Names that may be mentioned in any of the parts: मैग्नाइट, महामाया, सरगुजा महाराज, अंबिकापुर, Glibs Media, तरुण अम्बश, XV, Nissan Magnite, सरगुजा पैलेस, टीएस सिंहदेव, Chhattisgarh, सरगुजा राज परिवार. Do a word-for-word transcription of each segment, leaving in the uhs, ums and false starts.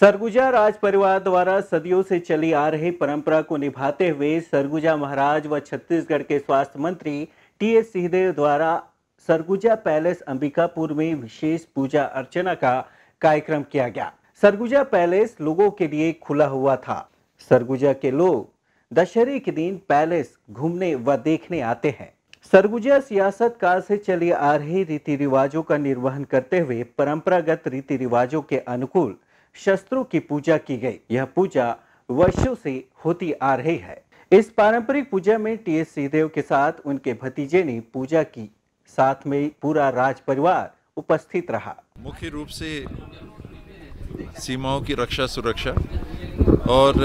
सरगुजा राज परिवार द्वारा सदियों से चली आ रही परंपरा को निभाते हुए सरगुजा महाराज व छत्तीसगढ़ के स्वास्थ्य मंत्री टीएस सिंहदेव द्वारा सरगुजा पैलेस अंबिकापुर में विशेष पूजा अर्चना का कार्यक्रम किया गया। सरगुजा पैलेस लोगों के लिए खुला हुआ था। सरगुजा के लोग दशहरे के दिन पैलेस घूमने व देखने आते हैं। सरगुजा सियासत काल से चली आ रही रीति रिवाजों का निर्वहन करते हुए परंपरागत रीति रिवाजों के अनुकूल शस्त्रों की पूजा की गई। यह पूजा वर्षों से होती आ रही है। इस पारंपरिक पूजा में टीएस सिंहदेव के साथ उनके भतीजे ने पूजा की। साथ में पूरा राज परिवार उपस्थित रहा। मुख्य रूप से सीमाओं की रक्षा सुरक्षा और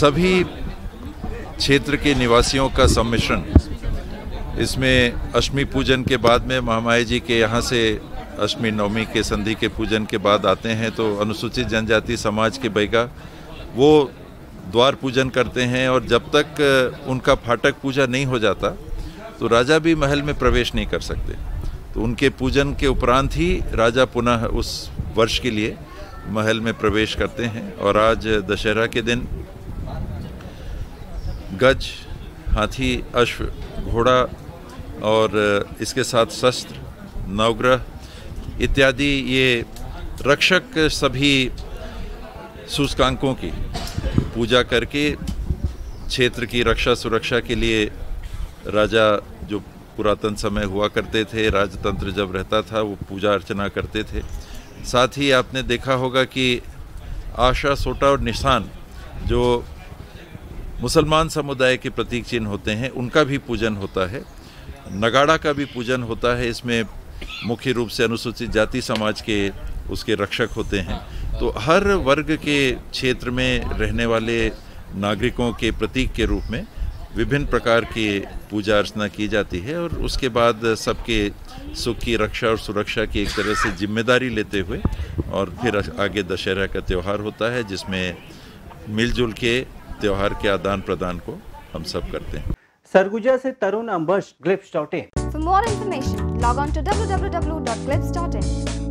सभी क्षेत्र के निवासियों का सम्मिश्रण, इसमें अष्टमी पूजन के बाद में महामाया जी के यहाँ से अष्टमी नवमी के संधि के पूजन के बाद आते हैं तो अनुसूचित जनजाति समाज के बैगा वो द्वार पूजन करते हैं और जब तक उनका फाटक पूजा नहीं हो जाता तो राजा भी महल में प्रवेश नहीं कर सकते। तो उनके पूजन के उपरांत ही राजा पुनः उस वर्ष के लिए महल में प्रवेश करते हैं। और आज दशहरा के दिन गज, हाथी, अश्व, घोड़ा और इसके साथ शस्त्र, नवग्रह इत्यादि ये रक्षक सभी सूचकांकों की पूजा करके क्षेत्र की रक्षा सुरक्षा के लिए राजा जो पुरातन समय हुआ करते थे, राजतंत्र जब रहता था, वो पूजा अर्चना करते थे। साथ ही आपने देखा होगा कि आशा, सोटा और निशान जो मुसलमान समुदाय के प्रतीक चिन्ह होते हैं उनका भी पूजन होता है, नगाड़ा का भी पूजन होता है। इसमें मुख्य रूप से अनुसूचित जाति समाज के उसके रक्षक होते हैं। तो हर वर्ग के क्षेत्र में रहने वाले नागरिकों के प्रतीक के रूप में विभिन्न प्रकार की पूजा अर्चना की जाती है और उसके बाद सबके सुख की रक्षा और सुरक्षा की एक तरह से जिम्मेदारी लेते हुए और फिर आगे दशहरा का त्यौहार होता है जिसमें मिलजुल के त्यौहार के आदान प्रदान को हम सब करते हैं। सरगुजा से तरुण अम्बश, glibs dot in. For more information, log on to w w w dot glibs dot in.